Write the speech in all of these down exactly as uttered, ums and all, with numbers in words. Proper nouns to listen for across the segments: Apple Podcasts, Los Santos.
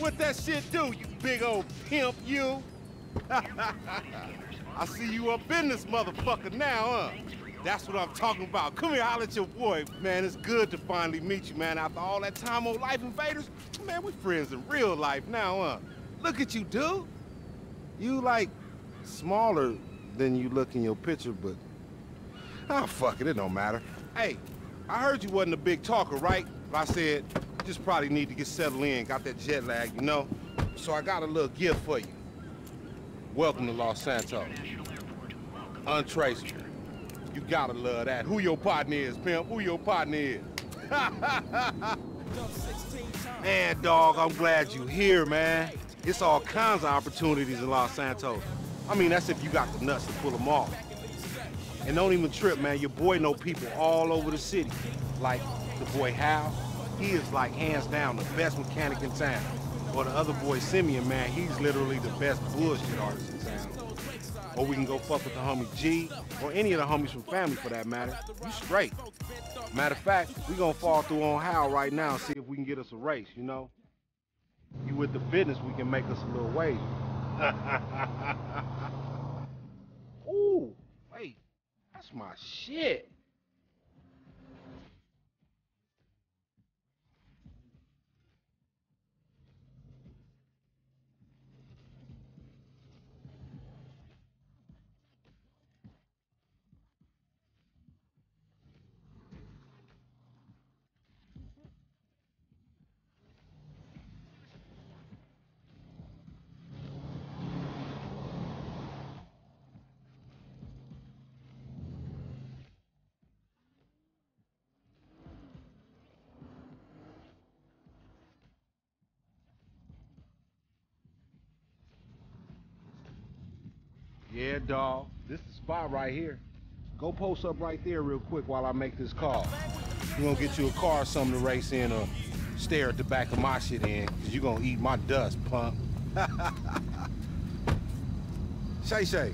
What that shit do, you big old pimp, you? I see you up in this motherfucker now, huh? That's what I'm talking about. Come here, holler at your boy. Man, it's good to finally meet you, man. After all that time on Life Invaders, man, we friends in real life now, huh? Look at you, dude. You, like, smaller than you look in your picture, but... ah, fuck it, it don't matter. Hey, I heard you wasn't a big talker, right? I said, you just probably need to get settled in, got that jet lag, you know? So I got a little gift for you. Welcome to Los Santos. Untraceable. You gotta love that. Who your partner is, pimp? Who your partner is? Man, dog, I'm glad you here, man. It's all kinds of opportunities in Los Santos. I mean, that's if you got the nuts to pull them off. And don't even trip, man. Your boy know people all over the city. Like the boy Hal, he is like hands down the best mechanic in town. Or the other boy Simeon, man, he's literally the best bullshit artist in town. Or we can go fuck with the homie G, or any of the homies from family for that matter. You straight. Matter of fact, we gonna fall through on Hal right now and see if we can get us a race, you know? You with the business, we can make us a little wage. Ooh, wait, that's my shit. Yeah, dawg. This is the spot right here. Go post up right there real quick while I make this call. We're gonna get you a car or something to race in or stare at the back of my shit in, because you're gonna eat my dust, punk. Shay Shay.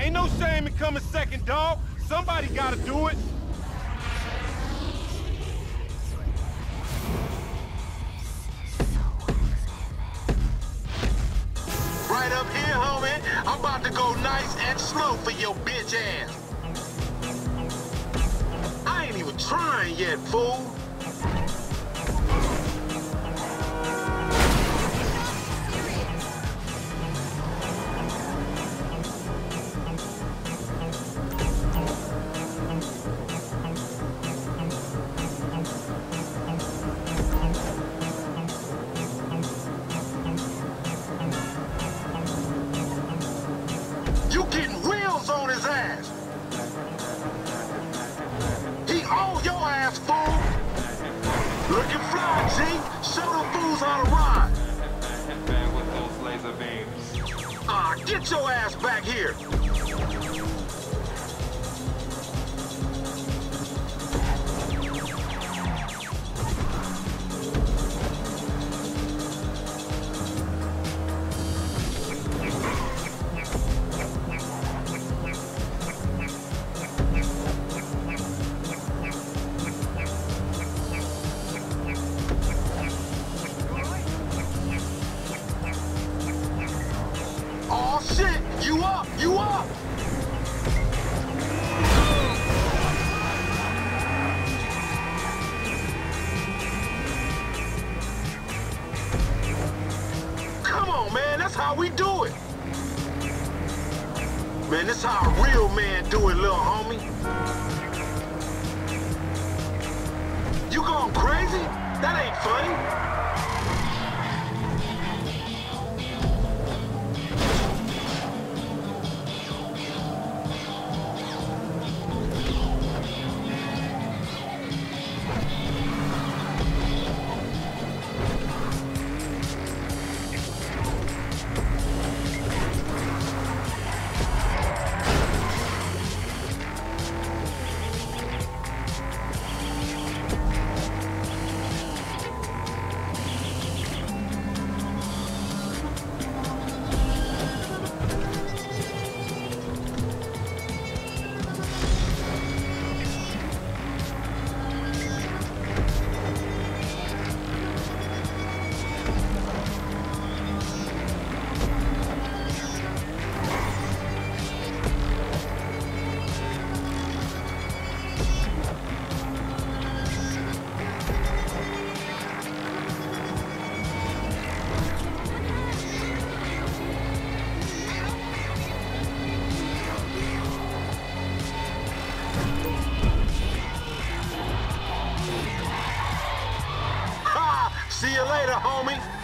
Ain't no shame in coming second, dog. Somebody gotta do it. I'm about to go nice and slow for your bitch ass. I ain't even trying yet, fool. Getting wheels on his ass. G, show them fools how to ride. Man, with those laser beams. Ah, get your ass back here. You up! You up! Come on, man, that's how we do it! Man, that's how a real man do it, little homie. You going crazy? That ain't funny. See you later, homie.